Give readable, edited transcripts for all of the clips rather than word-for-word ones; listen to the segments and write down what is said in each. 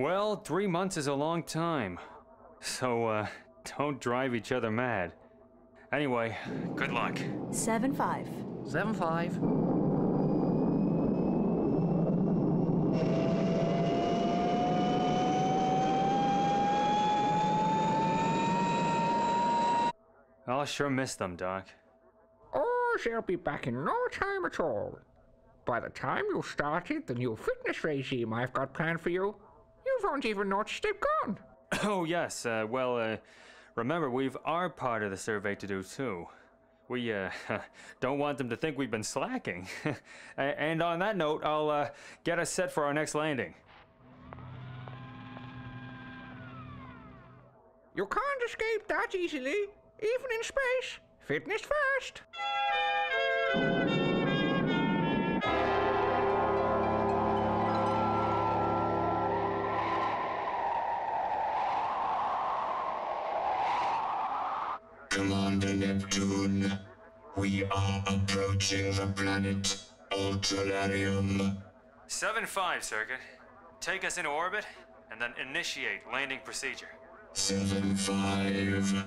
Well, 3 months is a long time, so don't drive each other mad. Anyway, good luck. 75. 75. I'll sure miss them, Doc. Oh, they'll be back in no time at all. By the time you started the new fitness regime I've got planned for you, you won't even notice they've gone. Oh, yes. Remember, we've our part of the survey to do, too. We don't want them to think we've been slacking. And on that note, I'll get us set for our next landing. You can't escape that easily, even in space. Fitness first. Commander Neptune, we are approaching the planet Ultralarium. 75, Circuit. Take us into orbit, and then initiate landing procedure. 75.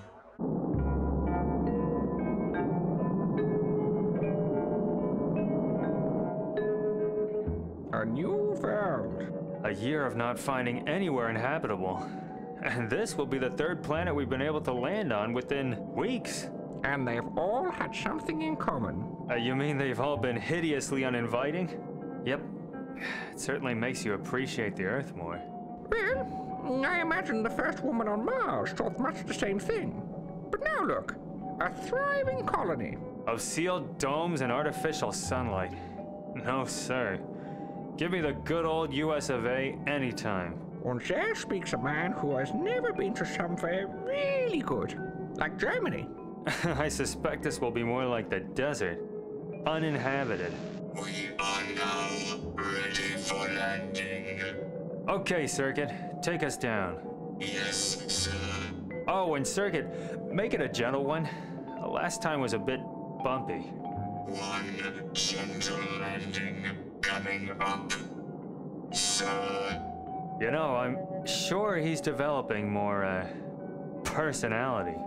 A new world. A year of not finding anywhere inhabitable. And this will be the third planet we've been able to land on within weeks. And they've all had something in common. You mean they've all been hideously uninviting? Yep. It certainly makes you appreciate the Earth more. Well, I imagine the first woman on Mars thought much the same thing. But now look, a thriving colony. Of sealed domes and artificial sunlight. No, sir. Give me the good old US of A anytime. On there speaks a man who has never been to somewhere really good, like Germany. I suspect this will be more like the desert, uninhabited. We are now ready for landing. Okay, Circuit, take us down. Yes, sir. Oh, and Circuit, make it a gentle one. The last time was a bit bumpy. One gentle landing coming up, sir. You know, I'm sure he's developing more, personality.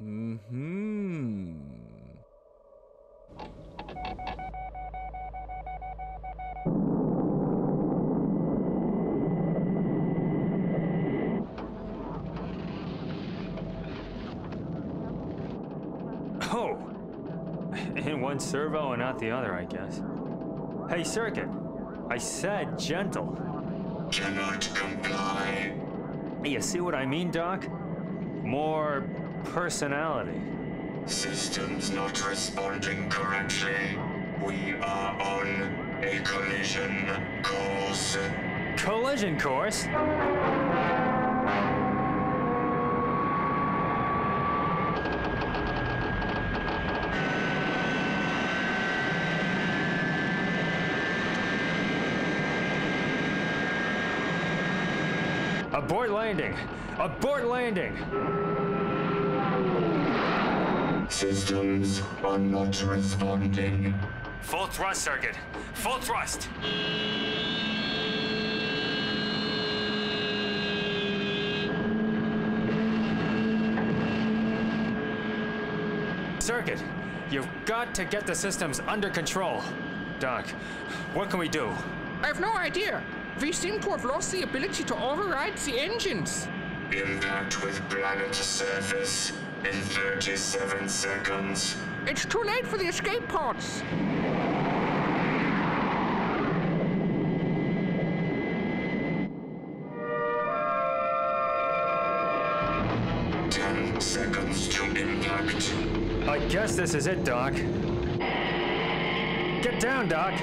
Mm-hmm. Oh! In one servo and not the other, I guess. Hey, Circuit, I said gentle. Cannot comply. You see what I mean, Doc? More personality. Systems not responding correctly. We are on a collision course. Collision course? Abort landing! Abort landing! Systems are not responding. Full thrust, Circuit! Full thrust! Circuit, you've got to get the systems under control. Doc, what can we do? I have no idea. We seem to have lost the ability to override the engines. Impact with planet's surface in 37 seconds. It's too late for the escape pods. I guess this is it, Doc. Get down, Doc.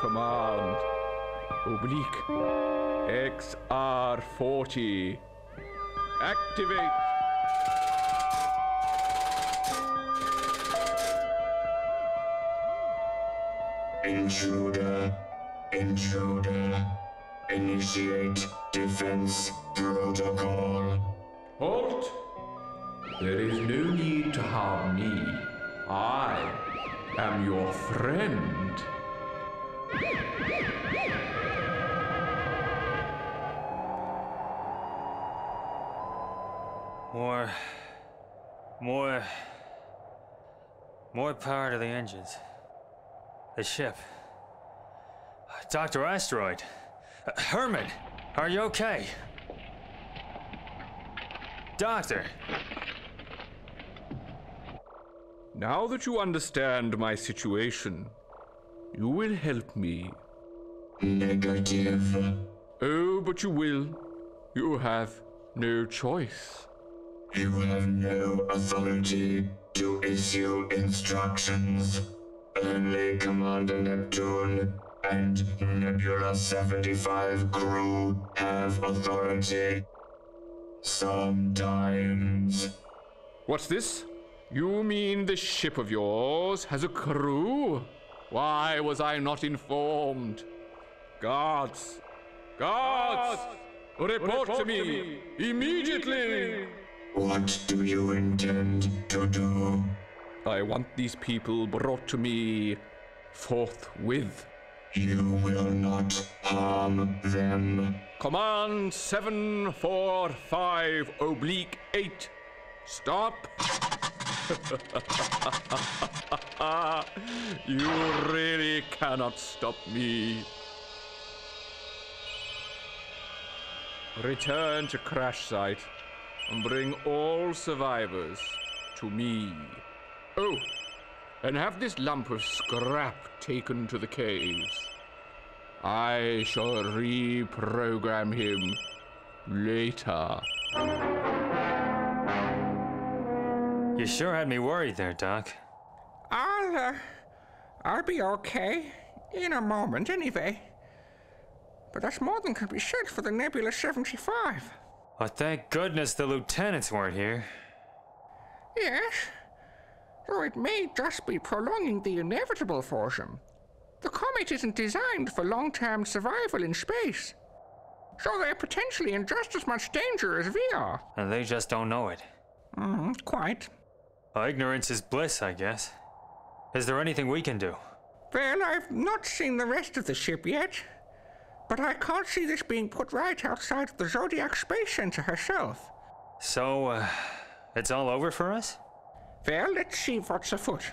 Command, oblique, XR40, activate. Intruder, initiate defense protocol. Halt! There is no need to harm me. I am your friend. More power to the engines. The ship. Dr. Asteroid. Herman, are you okay? Doctor. Now that you understand my situation, you will help me. Negative. Oh, but you will. You have no choice. You have no authority to issue instructions. Only Commander Neptune and Nebula 75 crew have authority. Sometimes. What's this? You mean this ship of yours has a crew? Why was I not informed? Guards! Guards! Report to me! Immediately! What do you intend to do? I want these people brought to me forthwith. You will not harm them. Command 745/8. Stop! You really cannot stop me. Return to crash site and bring all survivors to me. Oh, and have this lump of scrap taken to the caves. I shall reprogram him later. You sure had me worried there, Doc. I'll be okay. In a moment, anyway. But that's more than can be said for the Nebula 75. Well, thank goodness the lieutenants weren't here. Yes. Though it may just be prolonging the inevitable for them. The comet isn't designed for long-term survival in space. So they're potentially in just as much danger as we are. And they just don't know it. Quite. Ignorance is bliss, I guess. Is there anything we can do? Well, I've not seen the rest of the ship yet. But I can't see this being put right outside of the Zodiac Space Center herself. So, it's all over for us? Well, let's see what's afoot.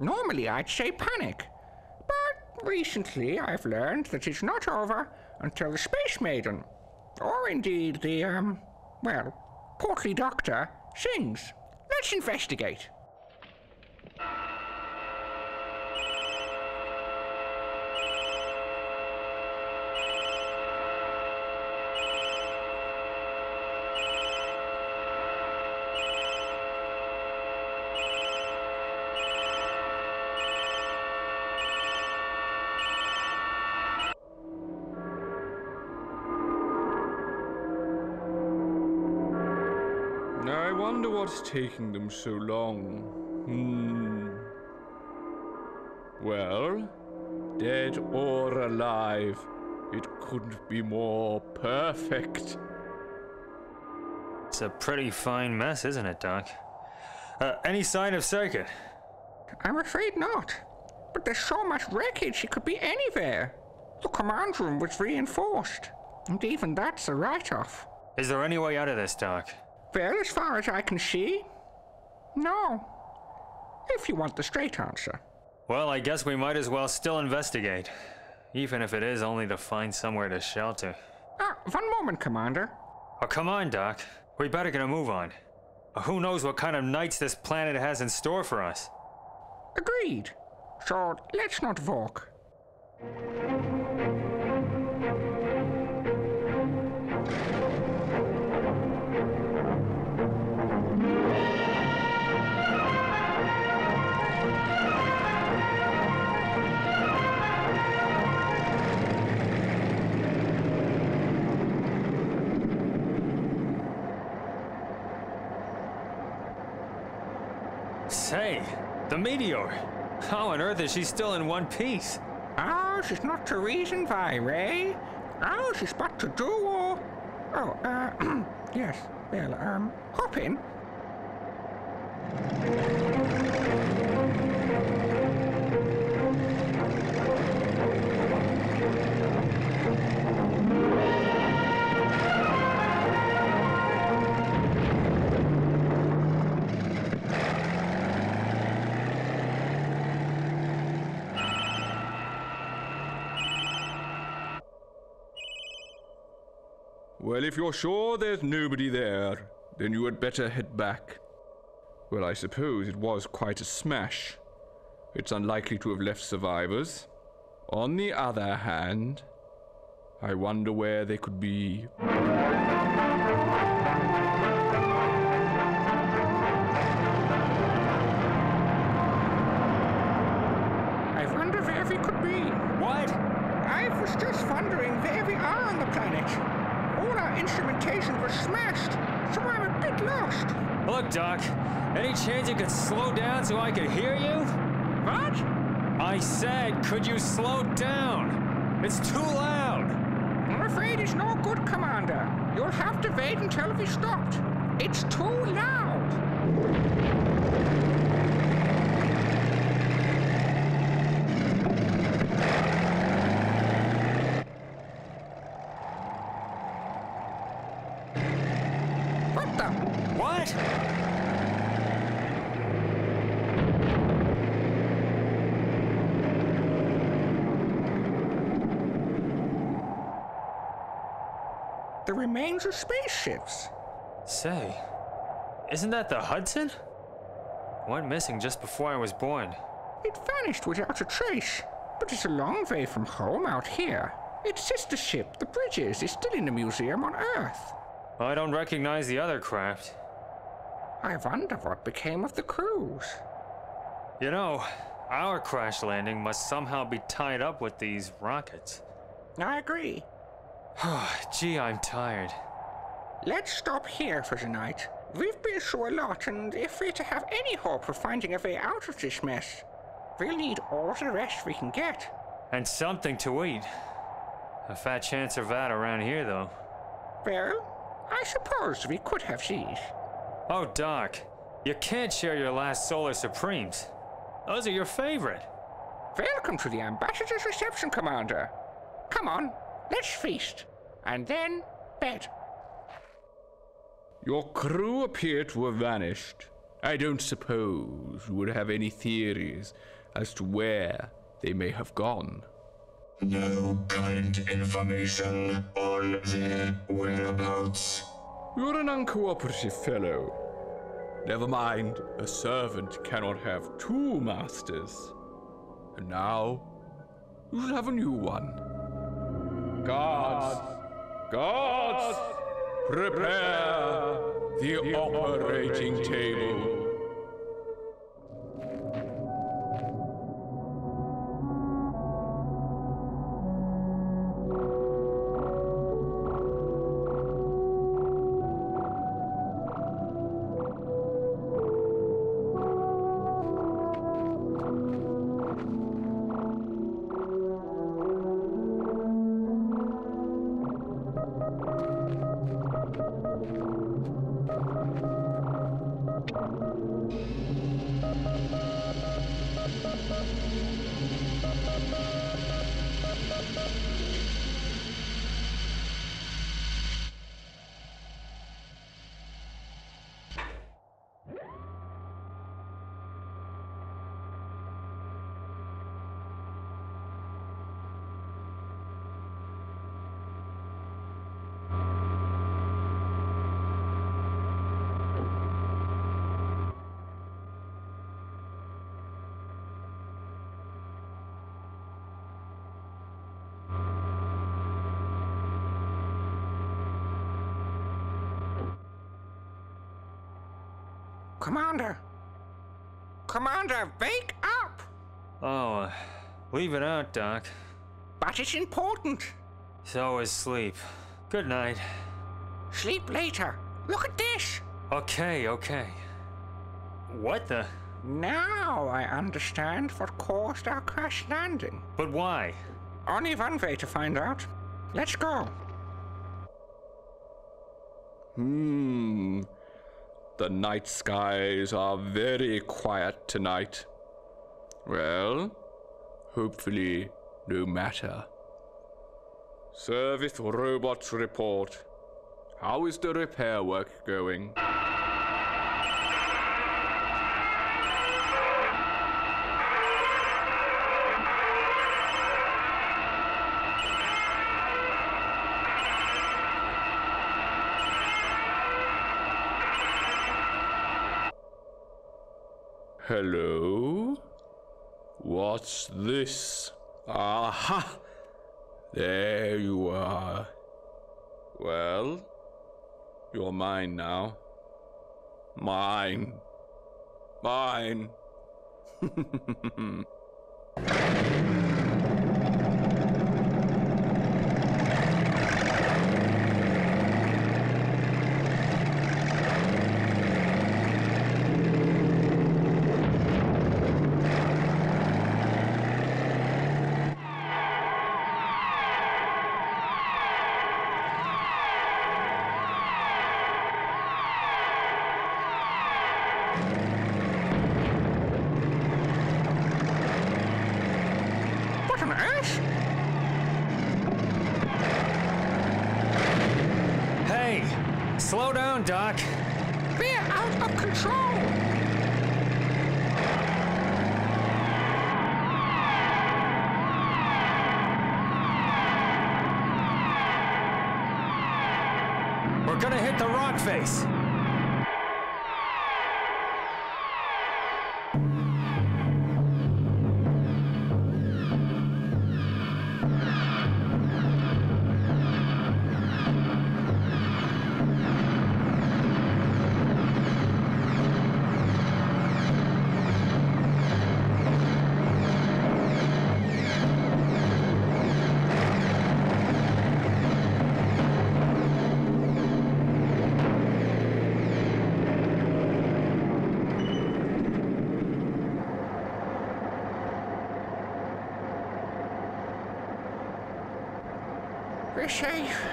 Normally I'd say panic. But recently I've learned that it's not over until the Space Maiden, or indeed the, well, portly doctor sings. Let's investigate. I wonder what's taking them so long. Well, dead or alive, it couldn't be more perfect. It's a pretty fine mess, isn't it, Doc? Any sign of Circuit? I'm afraid not. But there's so much wreckage, it could be anywhere. The command room was reinforced, and even that's a write-off. Is there any way out of this, Doc? Well, as far as I can see, no. If you want the straight answer. Well, I guess we might as well still investigate, even if it is only to find somewhere to shelter. One moment, Commander. Oh, come on, Doc. We better get a move on. Who knows what kind of nights this planet has in store for us? Agreed. So, let's not walk. Say, the meteor! How on earth is she still in one piece? Oh, she's not to reason by, Ray. Oh, she's but to do all. Oh, yes. Well, hop in. Well, if you're sure there's nobody there, then you had better head back. Well, I suppose it was quite a smash. It's unlikely to have left survivors. On the other hand, I wonder where they could be. I wonder where we could be. What? I was just wondering where we are on the planet. All our instrumentation was smashed, so I'm a bit lost. Look, Doc, any chance you could slow down so I could hear you? What? I said, could you slow down? It's too loud. I'm afraid it's no good, Commander. You'll have to wait until we stopped. It's too loud. The remains of spaceships. Say, isn't that the Hudson? One missing just before I was born. It vanished without a trace, but it's a long way from home out here. Its sister ship, the Bridges, is still in a museum on Earth. I don't recognize the other craft. I wonder what became of the crews. You know, our crash landing must somehow be tied up with these rockets. I agree. Gee, I'm tired. Let's stop here for tonight. We've been through a lot, and if we're to have any hope of finding a way out of this mess, we'll need all the rest we can get. And something to eat. A fat chance of that around here, though. Well, I suppose we could have these. Oh, Doc, you can't share your last Solar Supremes. Those are your favorite. Welcome to the Ambassador's reception, Commander. Come on. Let's feast, and then bed. Your crew appear to have vanished. I don't suppose you would have any theories as to where they may have gone. No current information on their whereabouts. You're an uncooperative fellow. Never mind, a servant cannot have two masters. And now, you shall have a new one. Guards, guards, prepare the operating table. Commander, wake up! Oh, leave it out, Doc. But it's important. So is sleep. Good night. Sleep later. Look at this. Okay. What the? Now I understand what caused our crash landing. But why? Only one way to find out. Let's go. The night skies are very quiet tonight. Well, hopefully no matter. Service robots report. How is the repair work going? Hello? What's this? Aha! There you are. Well, you're mine now. Mine. Slow down, Doc. We're out of control. We're gonna hit the rock face. We're safe.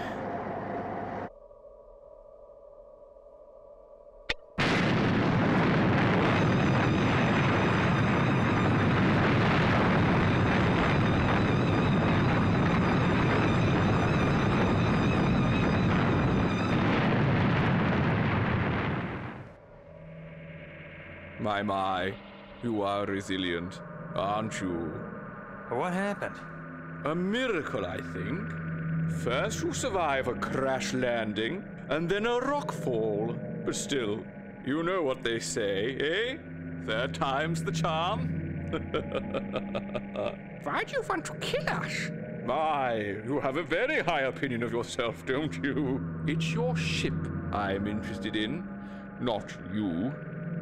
My, you are resilient, aren't you? What happened? A miracle, I think. First you survive a crash landing, and then a rock fall. But still, you know what they say, eh? Third time's the charm. Why do you want to kill us? My, you have a very high opinion of yourself, don't you? It's your ship I'm interested in, not you.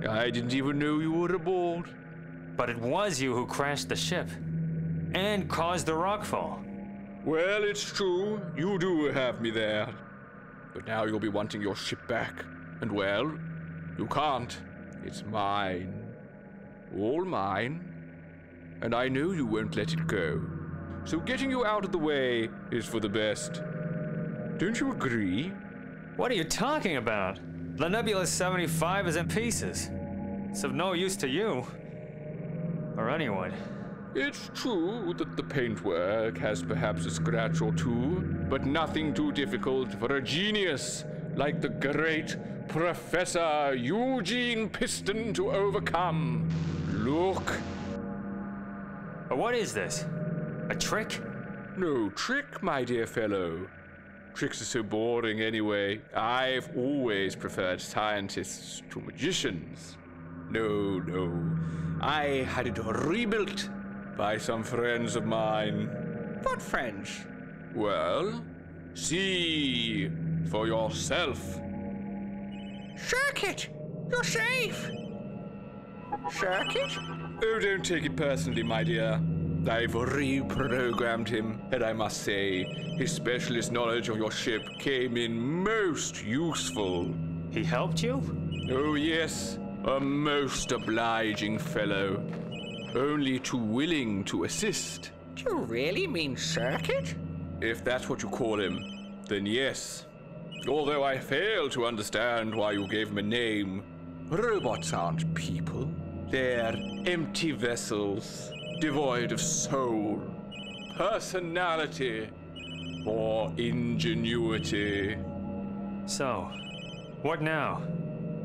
I didn't even know you were aboard. But it was you who crashed the ship, and caused the rockfall. Well, it's true, you do have me there. But now you'll be wanting your ship back. And well, you can't. It's mine. All mine. And I know you won't let it go. So getting you out of the way is for the best. Don't you agree? What are you talking about? The Nebula 75 is in pieces. It's of no use to you. Or anyone. It's true that the paintwork has perhaps a scratch or two, but nothing too difficult for a genius like the great Professor Eugene Piston to overcome. Look. What is this? A trick? No trick, my dear fellow. Tricks are so boring anyway. I've always preferred scientists to magicians. No. I had it rebuilt by some friends of mine. What friends? Well, see for yourself. Circuit! You're safe! Circuit? Oh, don't take it personally, my dear. I've reprogrammed him, and I must say, his specialist knowledge of your ship came in most useful. He helped you? Oh, yes. A most obliging fellow. Only too willing to assist. Do you really mean Circuit? If that's what you call him, then yes. Although I fail to understand why you gave him a name. Robots aren't people. They're empty vessels, devoid of soul, personality, or ingenuity. So, what now?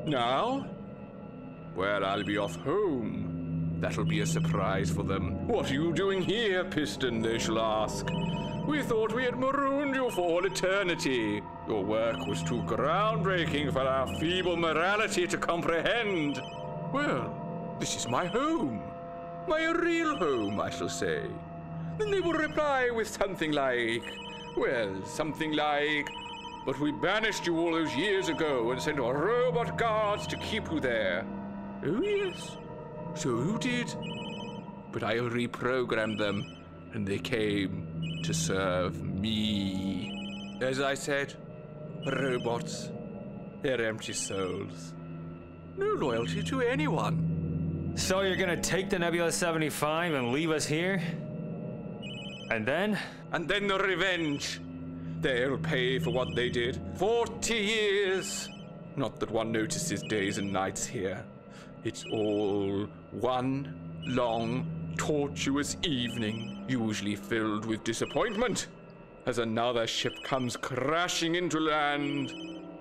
Now? Well, I'll be off home. That'll be a surprise for them. What are you doing here, Piston, they shall ask. We thought we had marooned you for all eternity. Your work was too groundbreaking for our feeble morality to comprehend. Well, this is my home. My real home, I shall say. Then they will reply with something like, well, something like, but we banished you all those years ago and sent our robot guards to keep you there. Oh, yes. So you did. But I reprogrammed them, and they came to serve me. As I said, robots, they're empty souls. No loyalty to anyone. So you're gonna take the Nebula 75 and leave us here? And then? And then the revenge. They'll pay for what they did. 40 years. Not that one notices days and nights here. It's all one long, tortuous evening, usually filled with disappointment, as another ship comes crashing into land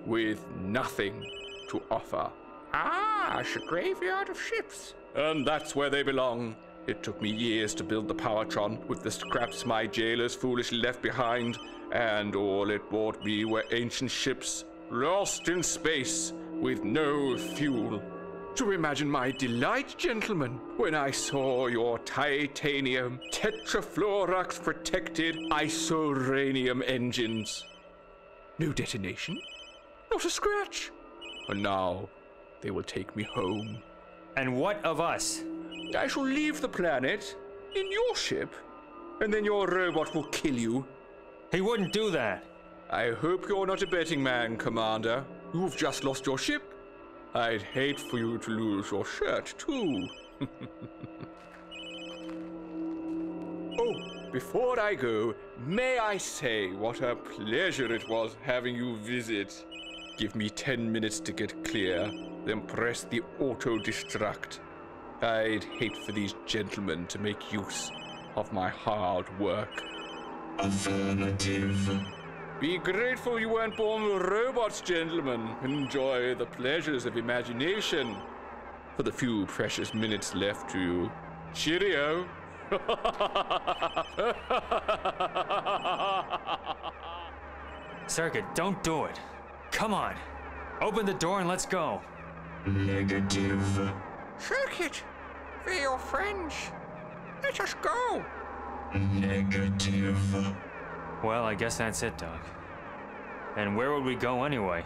with nothing to offer. Ah, it's a graveyard of ships. And that's where they belong. It took me years to build the Powertron with the scraps my jailers foolishly left behind, and all it brought me were ancient ships lost in space with no fuel. To imagine my delight, gentlemen, when I saw your titanium tetrafluorox protected isoranium engines. No detonation, not a scratch. And now they will take me home. And what of us? I shall leave the planet in your ship, and then your robot will kill you. He wouldn't do that. I hope you're not a betting man, Commander. You've just lost your ship. I'd hate for you to lose your shirt, too. Oh, before I go, may I say what a pleasure it was having you visit. Give me 10 minutes to get clear, then press the auto-destruct. I'd hate for these gentlemen to make use of my hard work. Affirmative. Be grateful you weren't born robots, gentlemen. Enjoy the pleasures of imagination for the few precious minutes left to you. Cheerio. Circuit, don't do it. Come on. Open the door and let's go. Negative. Circuit, we're your friends. Let us go. Negative. Well, I guess that's it, Doc. And where would we go anyway?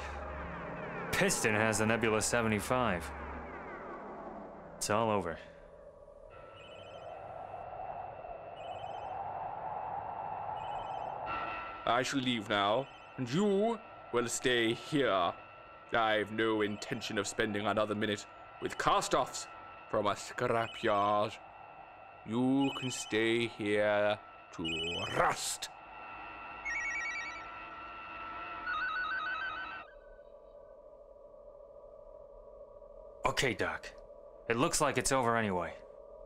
Piston has the Nebula 75. It's all over. I shall leave now, and you will stay here. I've no intention of spending another minute with cast-offs from a scrapyard. You can stay here to rust. Okay, Doc. It looks like it's over anyway.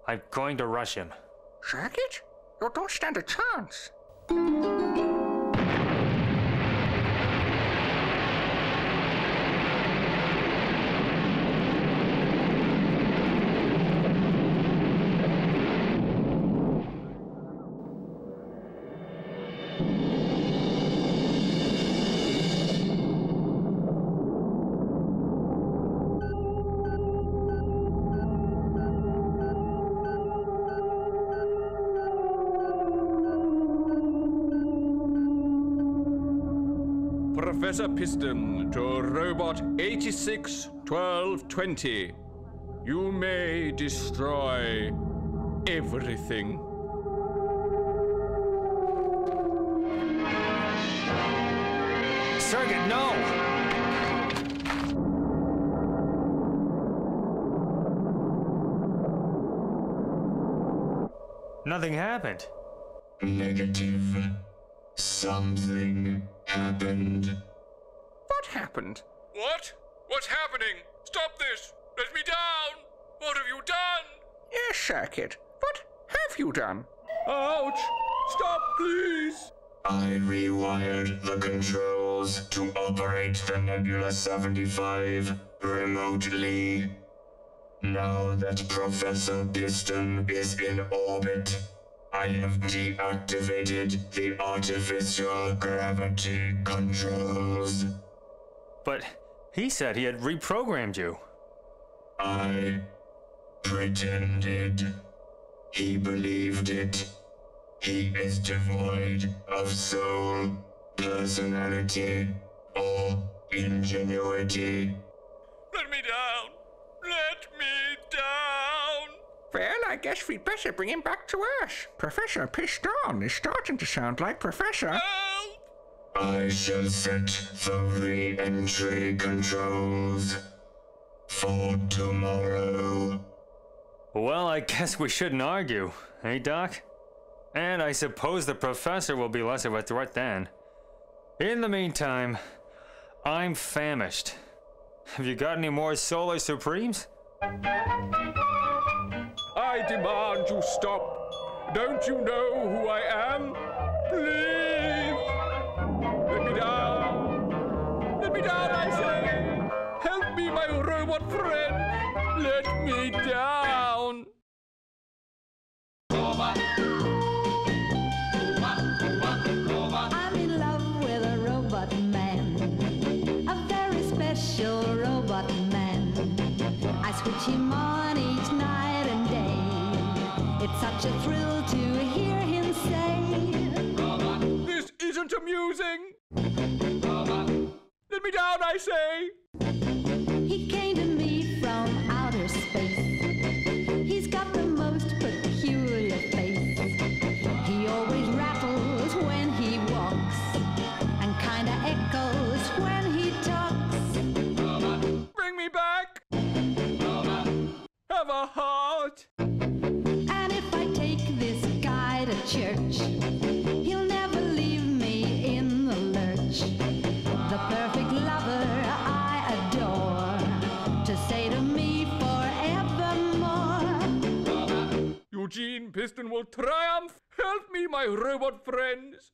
I'm going to rush him. Circuit? You don't stand a chance. Professor Piston to Robot 86 12:20. You may destroy everything. Circuit, no! Nothing happened. Negative. Something happened. What happened? What? What's happening? Stop this! Let me down! What have you done? Yes, Circuit. What have you done? Ouch! Stop, please! I rewired the controls to operate the Nebula 75 remotely. Now that Professor Piston is in orbit, I have deactivated the artificial gravity controls. But he said he had reprogrammed you. I pretended. He believed it. He is devoid of soul, personality, or ingenuity. Let me down. Let me down! Well, I guess we'd better bring him back to Earth. Professor Piston is starting to sound like Professor... Help! I shall set the re-entry controls for tomorrow. Well, I guess we shouldn't argue, eh, Doc? And I suppose the Professor will be less of a threat then. In the meantime, I'm famished. Have you got any more Solar Supremes? I demand you stop. Don't you know who I am? Please! Let me down! Let me down, I say! Help me, my robot friend! Let me down! I'm in love with a robot man. A very special robot man. I switch him on each night and day. It's such a thrill to hear him say, robot. This isn't amusing. Robot. Let me down, I say. He came to me from outer space. He's got the most peculiar face. He always rattles when he walks and kinda echoes when he talks. Back. Have a heart. And if I take this guy to church, he'll never leave me in the lurch. The perfect lover I adore, to say to me forevermore. Eugene Piston will triumph. Help me, my robot friends.